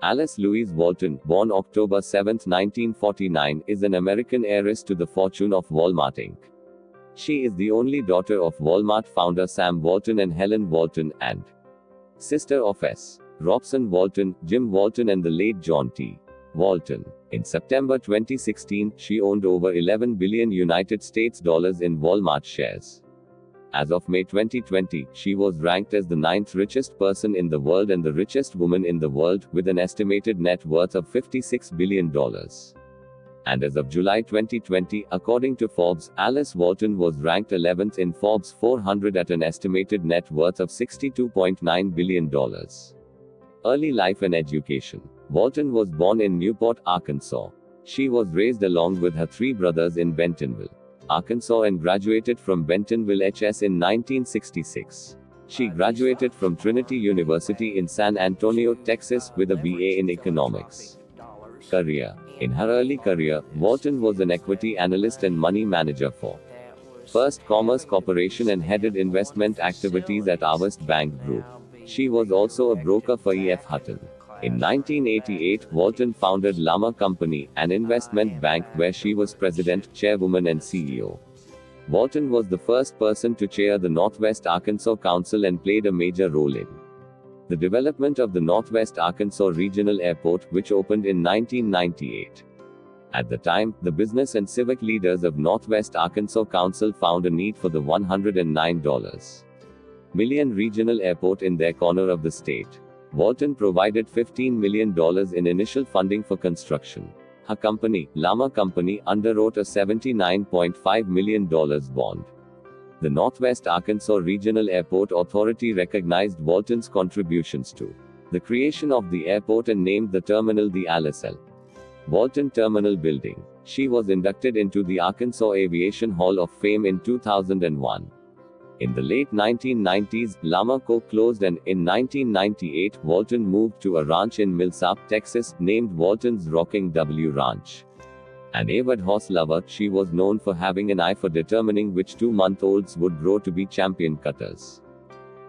Alice Louise Walton, born October 7, 1949, is an American heiress to the fortune of Walmart Inc. She is the only daughter of Walmart founder Sam Walton and Helen Walton, and sister of S. Robson Walton, Jim Walton and the late John T. Walton. In September 2016, she owned over $11 billion in Walmart shares. As of May 2020, she was ranked as the 9th richest person in the world and the richest woman in the world, with an estimated net worth of $56 billion. And as of July 2020, according to Forbes, Alice Walton was ranked 11th in Forbes 400 at an estimated net worth of $62.9 billion. Early life and education. Walton was born in Newport, Arkansas. She was raised along with her three brothers in Bentonville, Arkansas, and graduated from Bentonville HS in 1966. She graduated from Trinity University in San Antonio, Texas, with a BA in economics. Career. In her early career, Walton was an equity analyst and money manager for First Commerce Corporation and headed investment activities at Avista Bank Group. She was also a broker for EF Hutton. In 1988, Walton founded Llama Company, an investment bank, where she was president, chairwoman and CEO. Walton was the first person to chair the Northwest Arkansas Council and played a major role in the development of the Northwest Arkansas Regional Airport, which opened in 1998. At the time, the business and civic leaders of Northwest Arkansas Council found a need for the $109 million regional airport in their corner of the state. Walton provided $15 million in initial funding for construction. Her company, Llama Company, underwrote a $79.5 million bond. The Northwest Arkansas Regional Airport Authority recognized Walton's contributions to the creation of the airport and named the terminal the Alice L. Walton Terminal Building. She was inducted into the Arkansas Aviation Hall of Fame in 2001. In the late 1990s, Llama Co. closed and, in 1998, Walton moved to a ranch in Millsap, Texas, named Walton's Rocking W Ranch. An avid horse lover, she was known for having an eye for determining which two-month-olds would grow to be champion cutters.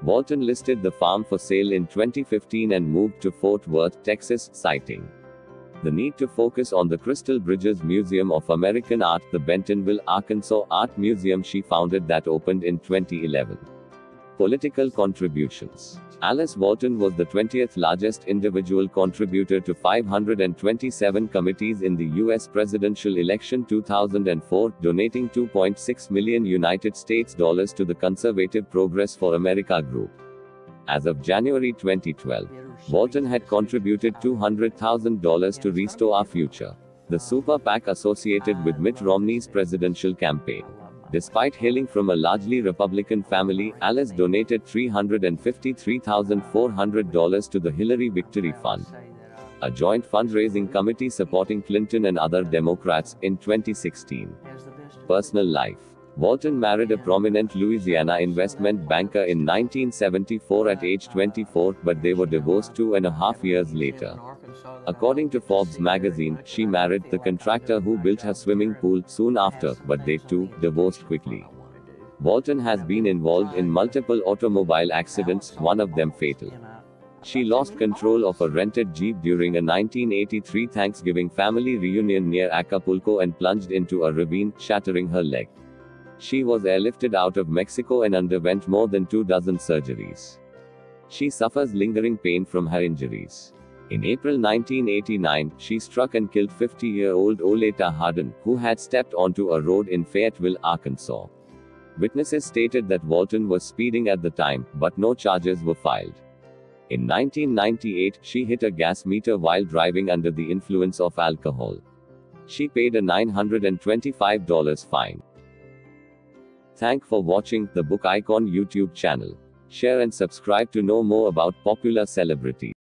Walton listed the farm for sale in 2015 and moved to Fort Worth, Texas, citing the need to focus on the Crystal Bridges Museum of American Art, the Bentonville, Arkansas Art Museum she founded that opened in 2011. Political contributions. Alice Walton was the 20th largest individual contributor to 527 committees in the U.S. presidential election 2004, donating $2.6 million to the Conservative Progress for America group. As of January 2012, Walton had contributed $200,000 to Restore Our Future, the super PAC associated with Mitt Romney's presidential campaign. Despite hailing from a largely Republican family, Alice donated $353,400 to the Hillary Victory Fund, a joint fundraising committee supporting Clinton and other Democrats, in 2016. Personal life. Walton married a prominent Louisiana investment banker in 1974 at age 24, but they were divorced 2.5 years later. According to Forbes magazine, she married the contractor who built her swimming pool soon after, but they too divorced quickly. Walton has been involved in multiple automobile accidents, one of them fatal. She lost control of a rented Jeep during a 1983 Thanksgiving family reunion near Acapulco and plunged into a ravine, shattering her leg. She was airlifted out of Mexico and underwent more than 24 surgeries. She suffers lingering pain from her injuries. In April 1989, she struck and killed 50-year-old Oleta Hardin, who had stepped onto a road in Fayetteville, Arkansas. Witnesses stated that Walton was speeding at the time, but no charges were filed. In 1998, she hit a gas meter while driving under the influence of alcohol. She paid a $925 fine. Thanks for watching the Book Icon YouTube channel. Share and subscribe to know more about popular celebrities.